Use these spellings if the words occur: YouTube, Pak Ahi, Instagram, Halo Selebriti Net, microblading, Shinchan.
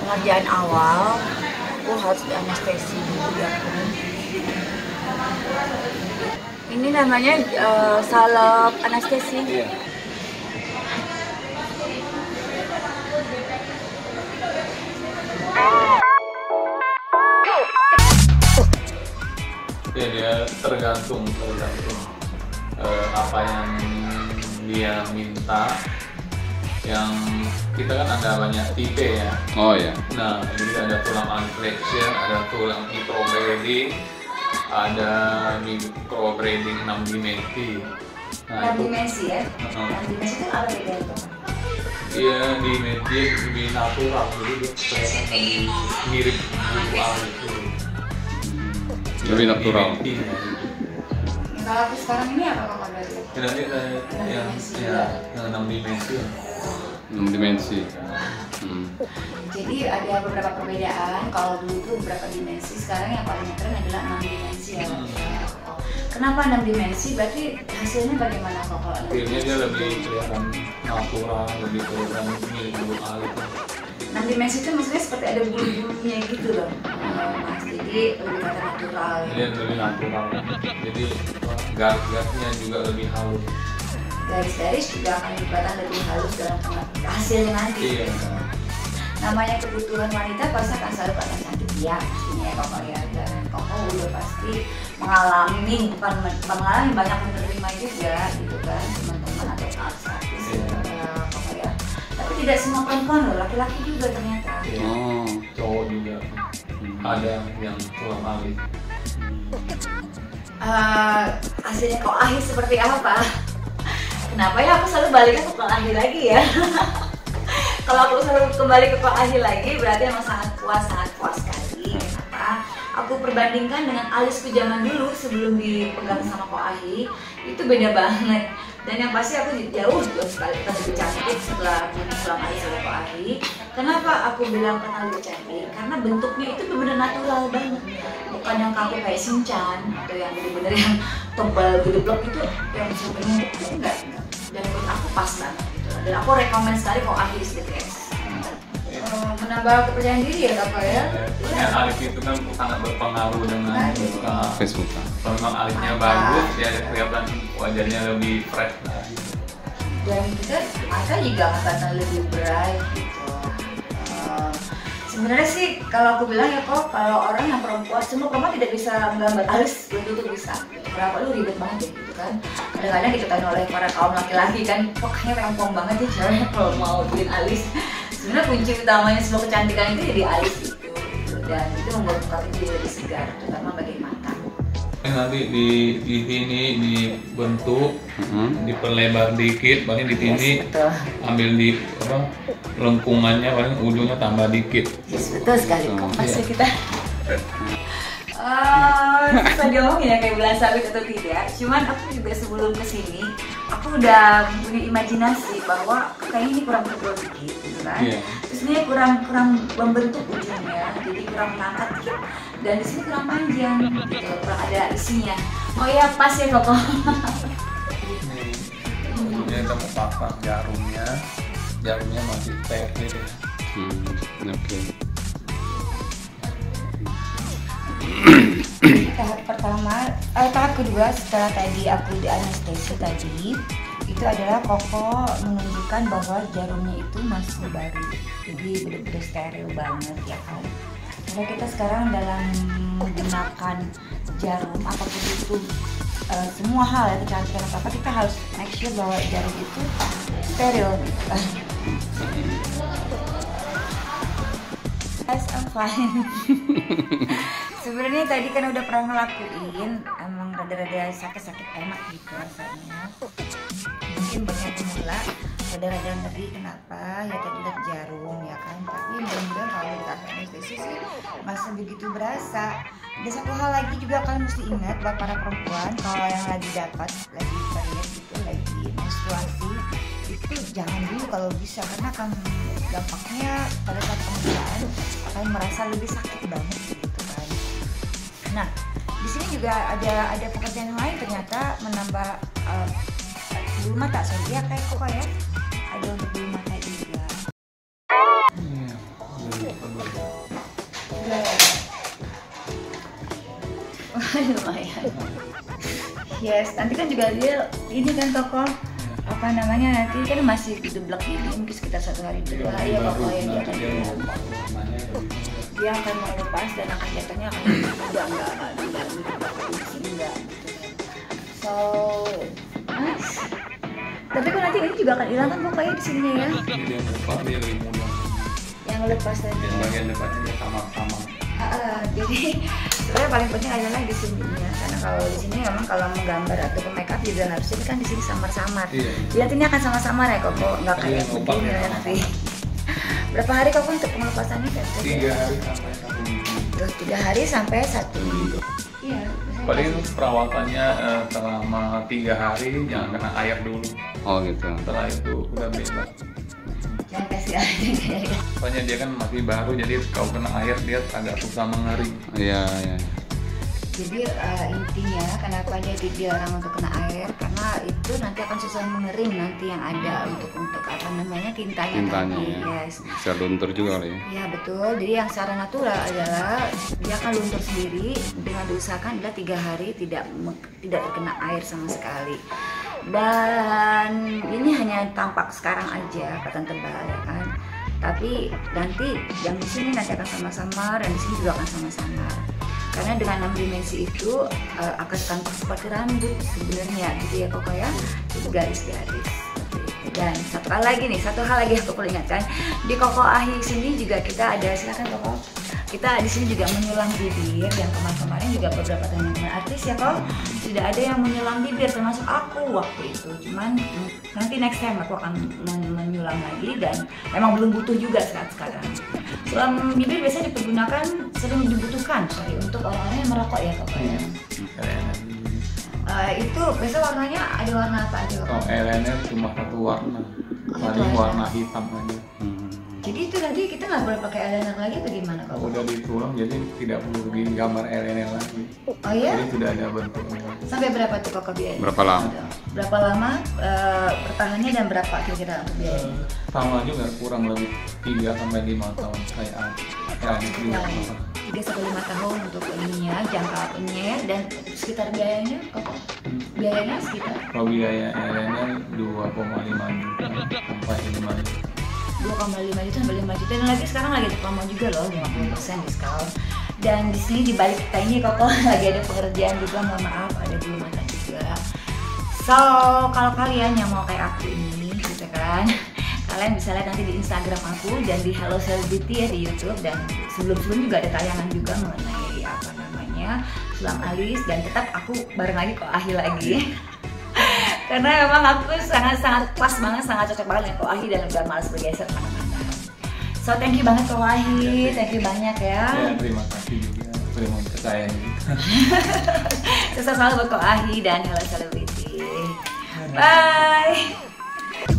pengerjaan awal aku harus di anestesi dulu ya. Ini namanya salep anestesi. Iya. Ya, dia tergantung apa yang dia minta. Yang kita kan ada banyak tipe ya. Oh iya. Nah, jadi ada tulang angrection, ada tulang microblading, ada microblading 6 dimensi. Nah, 6 dimensi ya? 6 dimensi itu apa bedanya itu? Iya, dimensi lebih natural, jadi dia kelihatan mirip buah gitu. Lebih natural. Kalau aku sekarang ini apa kabar berarti? Nanti ya, 6 dimensi. 6 dimensi. Jadi ada beberapa perbedaan. Kalau dulu itu beberapa dimensi, sekarang yang paling tren adalah 6 dimensi ya. Kenapa 6 dimensi? Berarti hasilnya bagaimana kalau? Hasilnya dia lebih kelihatan natural, lebih kelihatan mirip bulu alis. 6 dimensi itu maksudnya seperti ada bulu-bulunya gitu loh. Mas, jadi lebih natural. Iya, lebih natural. Jadi garis-garisnya juga lebih halus. Garis-garis juga akan dibatan lebih halus dalam hasilnya nanti. Iya. Gitu. Namanya kebutuhan wanita pasti akan selalu pada sakit ya, pastinya Koko ya. Dan Koko udah pasti mengalami, bukan mengalami, banyak menerima juga gitu kan, teman-teman atau artis Koko ya. Tapi tidak semua perempuan loh, laki-laki juga ternyata. Oh, cowok juga. Ada yang tulang alis. Hasilnya Kok Ahi seperti apa? Kenapa ya aku selalu baliknya ke Kok Ahi lagi ya? Kalau aku selalu kembali ke Pak Ahi lagi, berarti emang sangat puas sekali. Kenapa? Aku perbandingkan dengan alisku zaman dulu sebelum dipegang sama Pak Ahi, itu beda banget. Dan yang pasti aku jauh sekali lebih cantik setelah pulang alis oleh Pak Ahi. Kenapa aku bilang pernah lebih cantik? Karena bentuknya itu benar-benar natural banget. Bukan yang kaku kayak Shinchan atau yang benar-benar yang tebal gedeblok itu, yang sebenarnya itu enggak. Dan menurut aku pas banget. Dan aku rekomend sekali Kok Ahi sebagai menambah kepercayaan diri ya Kak ya. Ya, alif itu kan sangat berpengaruh dengan Facebook. Kalau memang alifnya bagus, dia kelihatan wajahnya lebih fresh lah. Dan kita juga kelihatan lebih bright gitu. Sebenarnya sih kalau aku bilang ya Kok, kalau orang yang perempuan, semua perempuan tidak bisa menggambar alis, belum tentu bisa. Berapa lu ribet banget gitu kan. Kadang-kadang diketahui oleh para kaum laki-laki kan, pokoknya rempong banget ya cewek kalau mau bikin alis. Sebenarnya kunci utamanya semua kecantikan itu jadi alis gitu. Dan itu membuat muka itu jadi segar, terutama bagi mata. Nanti di sini dibentuk, diperlebar dikit, paling di sini ambil di lengkungannya, paling ujungnya tambah dikit. Yes, betul sekali. Kompas ya kita. Susah diomongin ya kayak bulan sabit atau tidak. Cuman aku juga sebelum kesini aku udah punya imajinasi bahwa kayaknya ini kurang tebal dikit gitu kan. Terus ini kurang membentuk ujungnya, jadi kurang mengangkat dikit. Dan di sini kurang panjang gitu, kurang ada isinya. Oh iya pas ya Koko. Ini ujungnya kamu pasang jarumnya masih pendek. Oke. Tahap pertama, tahap kedua setelah tadi aku di anestesi tadi, itu adalah Koko menunjukkan bahwa jarumnya itu masih baru, jadi benar-benar steril banget ya kan. Karena kita sekarang dalam menggunakan jarum apapun itu, semua hal ya, kecantikan apa-apa kita harus make sure bahwa jarum itu steril. Yes, I'm fine. Sebenarnya tadi kan udah pernah ngelakuin, emang rada-rada sakit-sakit enak gitu rasanya. Mungkin banyak pemula rada-rada ngeri kenapa ya tadi lihat jarum ya kan. Tapi bener-bener kalau dikasih anestesi sih masih begitu berasa. Ada satu hal lagi juga kalian mesti ingat buat para perempuan, kalau yang lagi period gitu, lagi menstruasi itu jangan dulu kalau bisa, karena akan dampaknya pada saat pengerjaan akan merasa lebih sakit banget gitu kan. Nah, di sini juga ada pekerjaan lain ternyata, menambah bulu mata. Soalnya kayak Koko ya, ada untuk bulu mata juga. Yes, nanti kan juga dia ini kan tokoh apa namanya, nanti kan masih dideblek ini mungkin sekitar 1 hari dulu lah ya pokoknya dia akan melepas dan akan jatuhnya akan enggak gitu. So tapi kan nanti ini juga akan hilang kan pokoknya di sini ya. Yang lepas tadi. Yang bagian depannya tamam-tamam. Jadi sebenarnya paling penting adalah di sininya, karena kalau di sini memang kalau menggambar atau makeup juga harus ini kan di sini samar-samar. Lihat ini akan sama-samar ya kok, nggak kayak begini nanti. Berapa hari kok untuk pemelepasannya? 3 hari sampai 1 minggu. 3 hari sampai 1 minggu. Iya. Paling perawatannya selama 3 hari, jangan kena air dulu. Oh gitu. Setelah itu udah bebas. Soalnya dia kan masih baru, jadi kalau kena air dia agak susah mengering. Iya, iya. Jadi intinya kenapa jadi dilarang untuk kena air, karena itu nanti akan susah mengering nanti yang ada untuk apa namanya tintanya tadi, ya. Yes. Bisa luntur juga kali ya. Iya betul. Jadi yang secara natural adalah dia akan luntur sendiri dengan diusahakan adalah 3 hari tidak terkena air sama sekali. Dan ini hanya tampak sekarang aja, kelihatan tebal ya kan. Tapi nanti yang di sini nanti akan sama-sama, dan di sini juga akan sama-sama. Karena dengan 6 dimensi itu akan tampak seperti rambut sebenarnya gitu ya kok ya, garis-garis. Dan satu hal lagi nih, aku perlu ingatkan di Koko Ahi sini juga kita ada, silakan Koko. Kita di sini juga menyulam bibir, yang kemarin juga beberapa teman-teman artis ya kok tidak ada yang menyulam bibir termasuk aku waktu itu. Cuman nanti next time aku akan menyulam lagi, dan memang belum butuh juga sekarang. Sulam bibir biasanya dipergunakan, sering dibutuhkan sorry, untuk orang-orang yang merokok ya kok. Itu biasa warnanya ada warna apa aja kok? LNR cuma 1 warna, paling warna hitam aja. Jadi itu tadi kita nggak boleh pakai eyeliner lagi atau gimana kok? Udah ditulang, jadi tidak perlu gambar eyeliner lagi. Oh iya? Jadi sudah ada bentuknya. Sampai berapa tuh kok biayanya? Berapa lama bertahannya, dan berapa kira-kira biayanya? Sama juga, kurang lebih 3 sampai 5 tahun kayak eyeliner. 3 sampai 5 tahun untuk ininya, jangka ininya, dan sekitar biayanya kok? Biayanya sekitar? Kalau biaya eyeliner 2,5 juta sampai 5 juta. 2,5 juta sampai 5 juta, dan lagi sekarang lagi ada promo juga loh, 50% diskon. Dan di sini di balik kita ini Koko lagi ada pekerjaan juga, mohon maaf ada di rumah juga. So kalau kalian yang mau kayak aku ini, gitu kan, kalian bisa lihat nanti di Instagram aku dan di Halo Selebriti ya di YouTube, dan sebelum juga ada tayangan juga mengenai apa namanya sulam alis, dan tetap aku bareng lagi Kok Ahi lagi. Karena memang aku sangat-sangat pas banget, sangat cocok banget dengan Kok Ahi, dan udah males bergeser kemana-mana. So thank you banget Kok Ahi, thank you banyak ya. Terima kasih juga, terima kasih saya. Sukses selalu buat Kok Ahi dan Halo Selebriti. Bye.